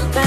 thức.